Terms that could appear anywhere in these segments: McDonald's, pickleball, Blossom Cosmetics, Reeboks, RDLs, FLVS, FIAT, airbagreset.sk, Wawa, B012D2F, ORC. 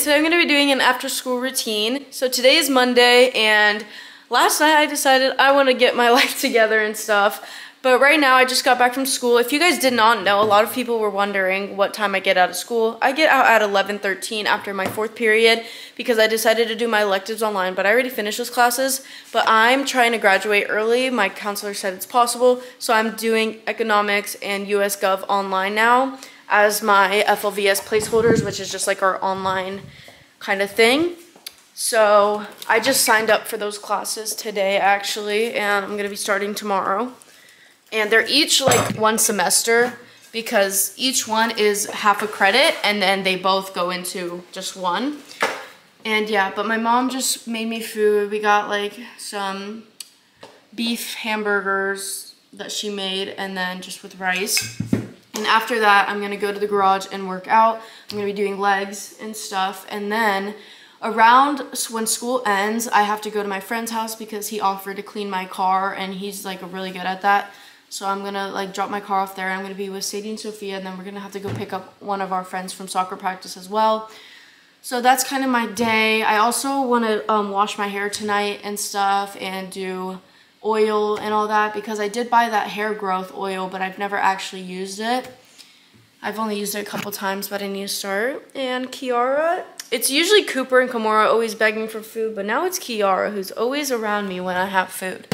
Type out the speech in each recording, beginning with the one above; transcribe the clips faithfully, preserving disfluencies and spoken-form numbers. and today I'm going to be doing an after school routine. So today is Monday, and last night I decided I want to get my life together and stuff. But right now I just got back from school. If you guys did not know, a lot of people were wondering what time I get out of school. I get out at eleven thirteen after my fourth period because I decided to do my electives online, but I already finished those classes. But I'm trying to graduate early. My counselor said it's possible, so I'm doing economics and U S Gov online now as my F L V S placeholders, which is just like our online kind of thing. So I just signed up for those classes today actually, and I'm gonna be starting tomorrow. And they're each like one semester because each one is half a credit and then they both go into just one. And yeah, but my mom just made me food. We got like some beef hamburgers that she made and then just with rice. And after that, I'm gonna go to the garage and work out. I'm gonna be doing legs and stuff. And then around when school ends, I have to go to my friend's house because he offered to clean my car and he's like really good at that. So I'm gonna like drop my car off there. I'm gonna be with Sadie and Sophia, and then we're gonna have to go pick up one of our friends from soccer practice as well. So that's kind of my day. I also wanna um, wash my hair tonight and stuff and do oil and all that because I did buy that hair growth oil, but I've never actually used it. I've only used it a couple times, but I need to start. And Kiara, it's usually Cooper and Kimora always begging for food, but now it's Kiara who's always around me when I have food.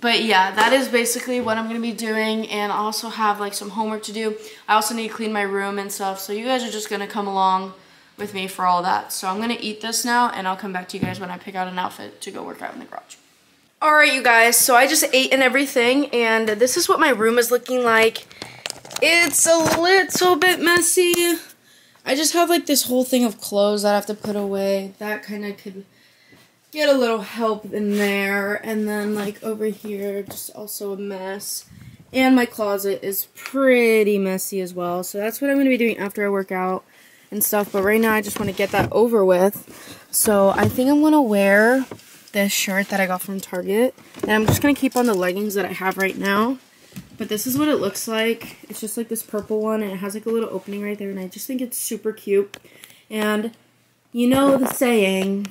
But yeah, that is basically what I'm gonna be doing, and I also have like some homework to do. I also need to clean my room and stuff, so you guys are just gonna come along with me for all that. So I'm gonna eat this now, and I'll come back to you guys when I pick out an outfit to go work out in the garage. All right, you guys, so I just ate and everything, and this is what my room is looking like. It's a little bit messy. I just have like this whole thing of clothes that I have to put away. That kind of could get a little help in there. And then like over here, just also a mess. And my closet is pretty messy as well. So that's what I'm going to be doing after I work out and stuff. But right now I just want to get that over with. So I think I'm going to wear this shirt that I got from Target. And I'm just going to keep on the leggings that I have right now. But this is what it looks like. It's just like this purple one, and it has like a little opening right there, and I just think it's super cute. And you know the saying,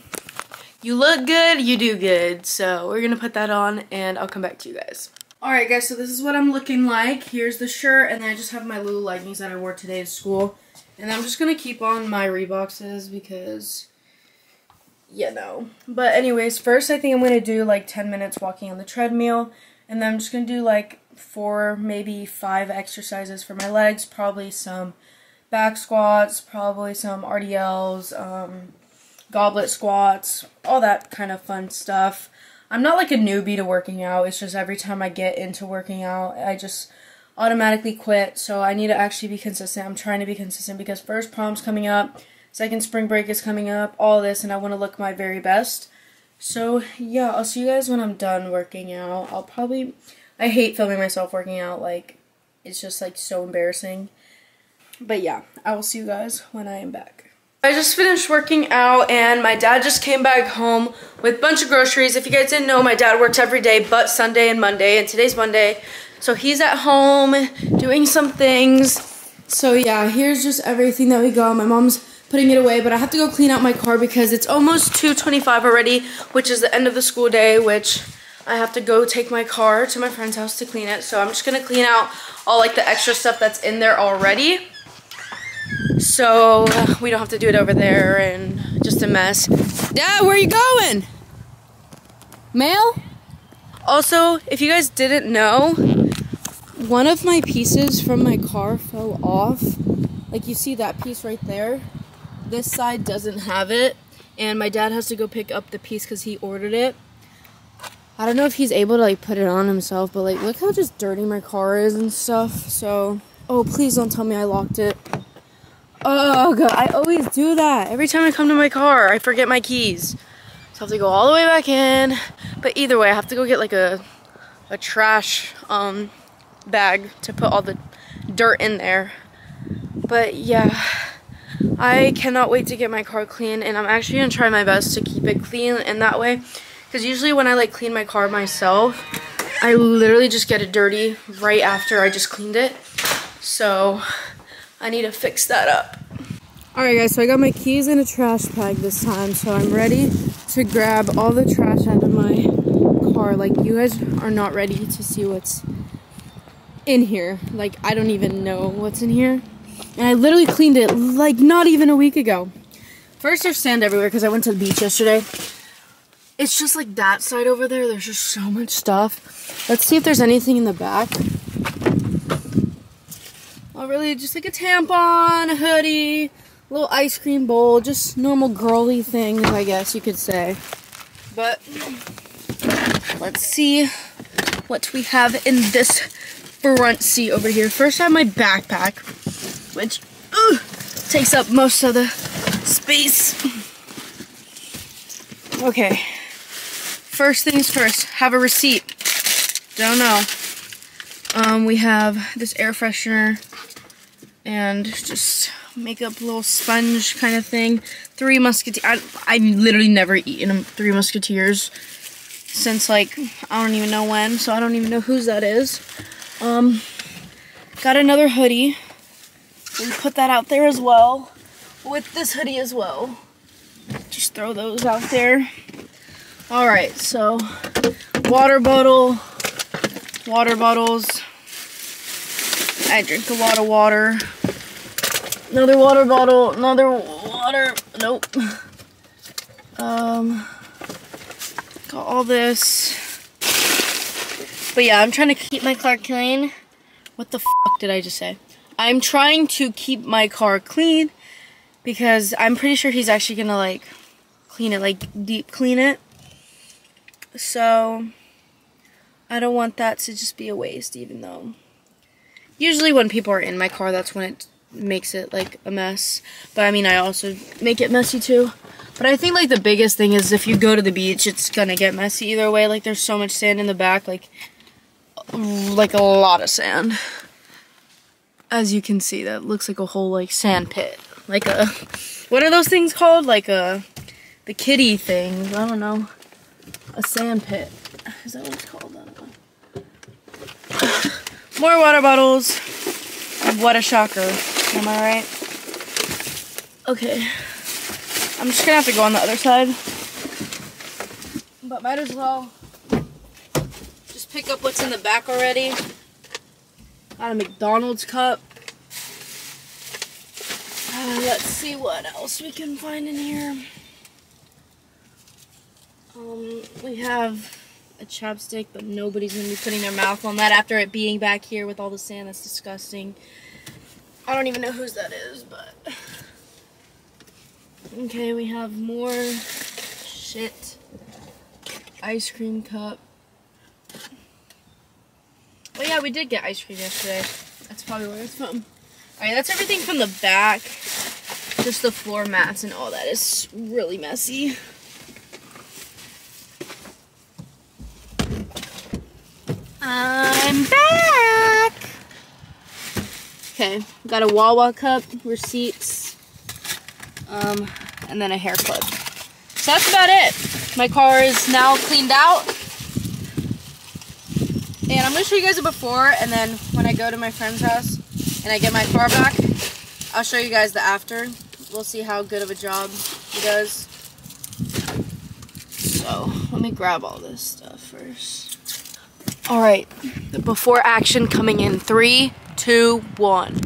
you look good, you do good. So we're gonna put that on and I'll come back to you guys. All right guys, so this is what I'm looking like. Here's the shirt, and then I just have my little leggings that I wore today to school. And I'm just gonna keep on my Reeboks because, you know. But anyways, first I think I'm gonna do like ten minutes walking on the treadmill, and then I'm just gonna do like four, maybe five exercises for my legs, probably some back squats, probably some R D Ls, um, goblet squats, all that kind of fun stuff. I'm not like a newbie to working out, it's just every time I get into working out, I just automatically quit, so I need to actually be consistent. I'm trying to be consistent because first prom's coming up, second spring break is coming up, all this, and I want to look my very best. So yeah, I'll see you guys when I'm done working out. I'll probably... I hate filming myself working out, like, it's just, like, so embarrassing. But yeah, I will see you guys when I am back. I just finished working out, and my dad just came back home with a bunch of groceries. If you guys didn't know, my dad works every day but Sunday and Monday, and today's Monday. So he's at home doing some things. So yeah, here's just everything that we got. My mom's putting it away, but I have to go clean out my car because it's almost two twenty-five already, which is the end of the school day, which... I have to go take my car to my friend's house to clean it. So I'm just gonna clean out all like the extra stuff that's in there already, so uh, we don't have to do it over there and just a mess. Dad, where are you going? Mail? Also, if you guys didn't know, one of my pieces from my car fell off. Like you see that piece right there? This side doesn't have it, and my dad has to go pick up the piece because he ordered it. I don't know if he's able to like put it on himself, but like look how just dirty my car is and stuff. So, oh, please don't tell me I locked it. Oh god, I always do that. Every time I come to my car, I forget my keys. So I have to go all the way back in. But either way, I have to go get like a a trash um bag to put all the dirt in there. But yeah, I cannot wait to get my car clean, and I'm actually going to try my best to keep it clean, and that way, because usually when I like clean my car myself, I literally just get it dirty right after I just cleaned it. So I need to fix that up. Alright guys, so I got my keys in a trash bag this time, so I'm ready to grab all the trash out of my car. Like, you guys are not ready to see what's in here. Like, I don't even know what's in here. And I literally cleaned it, like, not even a week ago. First, there's sand everywhere because I went to the beach yesterday. It's just like that side over there, there's just so much stuff. Let's see if there's anything in the back. Oh, really, just like a tampon, a hoodie, little ice cream bowl, just normal girly things, I guess you could say. But let's see what we have in this front seat over here. First, I have my backpack, which ugh, takes up most of the space. Okay, first things first, have a receipt. Don't know. Um, we have this air freshener and just makeup, little sponge kind of thing. Three Musketeers. I, I've literally never eaten Three Musketeers since, like, I don't even know when, so I don't even know whose that is. Um, got another hoodie. We put that out there as well, with this hoodie as well. Just throw those out there. Alright, so water bottle, water bottles. I drink a lot of water. Another water bottle, another water, nope. Um, got all this. But yeah, I'm trying to keep my car clean. What the fuck did I just say? I'm trying to keep my car clean because I'm pretty sure he's actually gonna, like, clean it, like, deep clean it. So I don't want that to just be a waste, even though usually when people are in my car, that's when it makes it, like, a mess. But I mean, I also make it messy too. But I think, like, the biggest thing is if you go to the beach, it's gonna get messy either way. Like, there's so much sand in the back, like, like a lot of sand. As you can see, that looks like a whole, like, sand pit. Like a, what are those things called? Like a, the kiddie things, I don't know. A sand pit, is that what it's called? I don't know. More water bottles. What a shocker, am I right? Okay, I'm just gonna have to go on the other side, but might as well just pick up what's in the back already. Got a McDonald's cup. Uh, let's see what else we can find in here. Um, we have a chopstick, but nobody's gonna be putting their mouth on that after it being back here with all the sand. That's disgusting. I don't even know whose that is, but okay, we have more shit. Ice cream cup. Oh yeah, we did get ice cream yesterday. That's probably where it's from. Alright, that's everything from the back. Just the floor mats and all that is really messy. I'm back! Okay, got a Wawa cup, receipts, um, and then a hair clip. So that's about it. My car is now cleaned out. And I'm going to show you guys a before, and then when I go to my friend's house and I get my car back, I'll show you guys the after. We'll see how good of a job he does. So, let me grab all this stuff first. All right, the before action coming in three, two, one.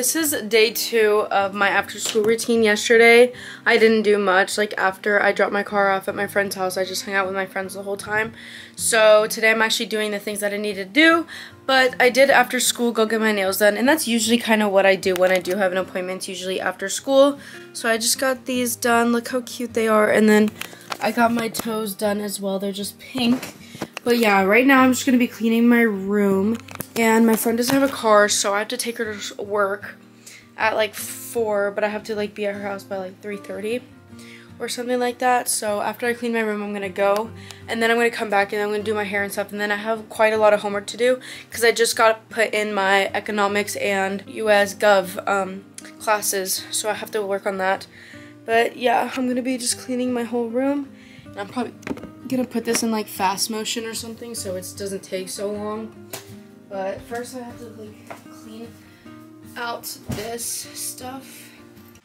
this is day two of my after school routine. Yesterday I didn't do much. Like, after I dropped my car off at my friend's house, I just hung out with my friends the whole time. So today I'm actually doing the things that I need to do, but I did after school go get my nails done, and that's usually kind of what I do when I do have an appointment, usually after school. So I just got these done. Look how cute they are. And then I got my toes done as well. They're just pink. But yeah, right now I'm just going to be cleaning my room. And my friend doesn't have a car, so I have to take her to work at like four, but I have to like be at her house by like three thirty or something like that. So after I clean my room, I'm going to go, and then I'm going to come back, and I'm going to do my hair and stuff. And then I have quite a lot of homework to do because I just got put in my economics and U S Gov um, classes, so I have to work on that. But yeah, I'm going to be just cleaning my whole room, and I'm probably going to put this in like fast motion or something so it doesn't take so long. But first I have to like clean out this stuff.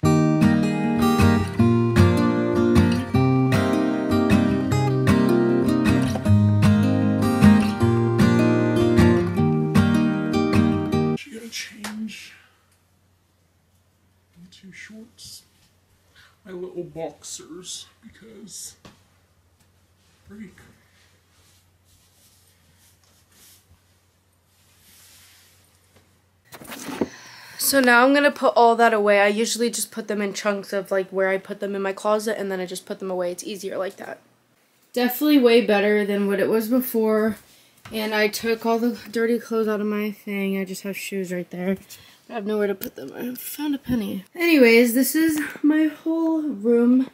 She gotta change into shorts, my little boxers, because break. So now I'm going to put all that away. I usually just put them in chunks of like where I put them in my closet, and then I just put them away. It's easier like that. Definitely way better than what it was before. And I took all the dirty clothes out of my thing. I just have shoes right there. I have nowhere to put them. I found a penny. Anyways, this is my whole room.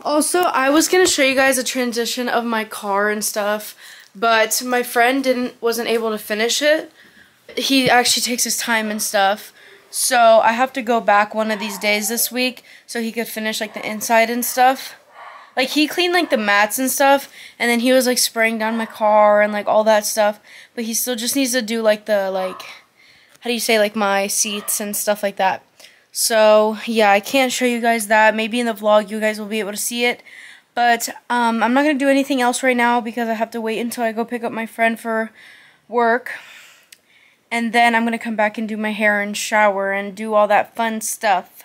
Also, I was going to show you guys a transition of my car and stuff, but my friend didn't wasn't able to finish it. He actually takes his time and stuff. So I have to go back one of these days this week so he could finish like the inside and stuff. Like, he cleaned like the mats and stuff, and then he was like spraying down my car and like all that stuff. But he still just needs to do like the, like, how do you say, like my seats and stuff like that. So yeah, I can't show you guys that. Maybe in the vlog you guys will be able to see it. But um, I'm not going to do anything else right now because I have to wait until I go pick up my friend for work. And then I'm going to come back and do my hair and shower and do all that fun stuff.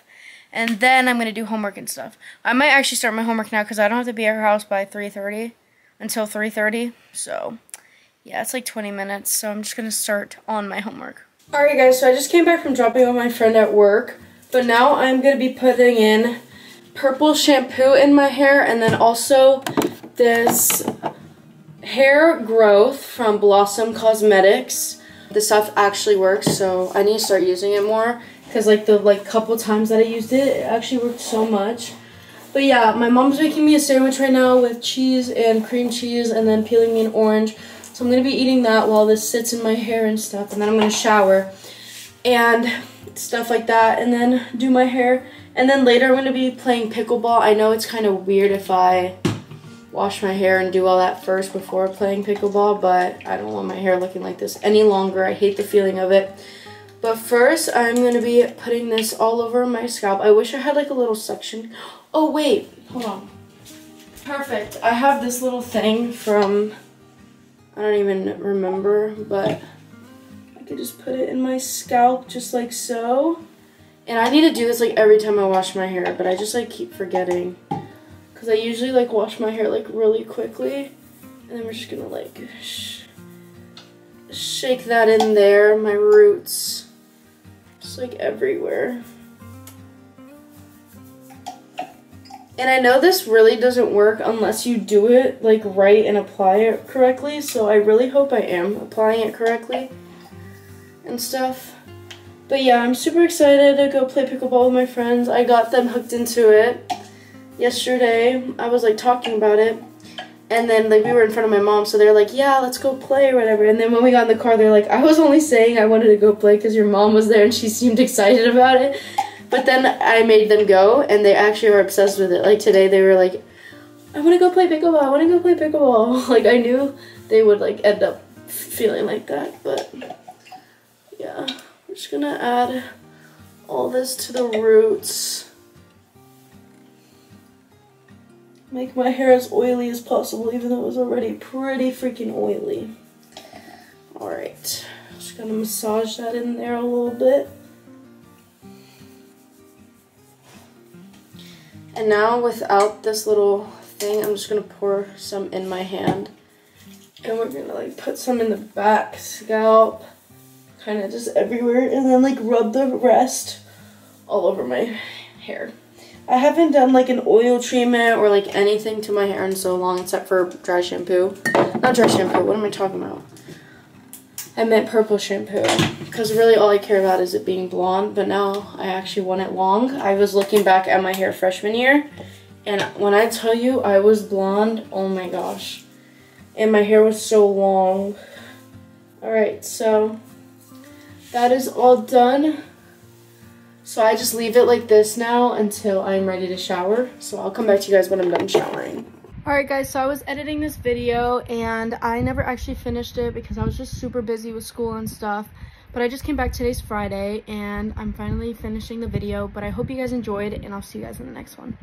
And then I'm going to do homework and stuff. I might actually start my homework now because I don't have to be at her house by three thirty, until three thirty. So yeah, it's like twenty minutes. So I'm just going to start on my homework. Alright guys, so I just came back from dropping off my friend at work. But now I'm going to be putting in purple shampoo in my hair, and then also this hair growth from Blossom Cosmetics. This stuff actually works, so I need to start using it more, because like the like couple times that I used it, it actually worked so much. But yeah, my mom's making me a sandwich right now with cheese and cream cheese, and then peeling me an orange. So I'm going to be eating that while this sits in my hair and stuff, and then I'm going to shower and stuff like that, and then do my hair. And then later I'm going to be playing pickleball. I know it's kind of weird if I wash my hair and do all that first before playing pickleball, but I don't want my hair looking like this any longer. I hate the feeling of it. But first, I'm going to be putting this all over my scalp. I wish I had like a little section. Oh, wait. Hold on. Perfect. I have this little thing from, I don't even remember, but I could just put it in my scalp just like so. And I need to do this like every time I wash my hair, but I just like keep forgetting. Because I usually like wash my hair like really quickly, and then we're just gonna like sh shake that in there, my roots, just like everywhere. And I know this really doesn't work unless you do it like right and apply it correctly, so I really hope I am applying it correctly and stuff. But yeah, I'm super excited to go play pickleball with my friends. I got them hooked into it. Yesterday, I was like talking about it, and then like we were in front of my mom, so they're like, yeah, let's go play or whatever. And then when we got in the car, they're like, I was only saying I wanted to go play because your mom was there and she seemed excited about it. But then I made them go, and they actually are obsessed with it. Like today, they were like, I want to go play pickleball, I want to go play pickleball. Like, I knew they would like end up feeling like that. But yeah, we're just gonna add all this to the roots. Make my hair as oily as possible, even though it was already pretty freaking oily. Alright, just gonna massage that in there a little bit. And now without this little thing, I'm just going to pour some in my hand. And we're going to like put some in the back, scalp, kind of just everywhere. And then like rub the rest all over my hair. I haven't done like an oil treatment or like anything to my hair in so long except for dry shampoo. Not dry shampoo, what am I talking about? I meant purple shampoo, because really all I care about is it being blonde, but now I actually want it long. I was looking back at my hair freshman year, and when I tell you I was blonde, oh my gosh. And my hair was so long. Alright, so that is all done. So I just leave it like this now until I'm ready to shower. So I'll come back to you guys when I'm done showering. Alright guys, so I was editing this video and I never actually finished it because I was just super busy with school and stuff. But I just came back, today's Friday, and I'm finally finishing the video. But I hope you guys enjoyed, and I'll see you guys in the next one.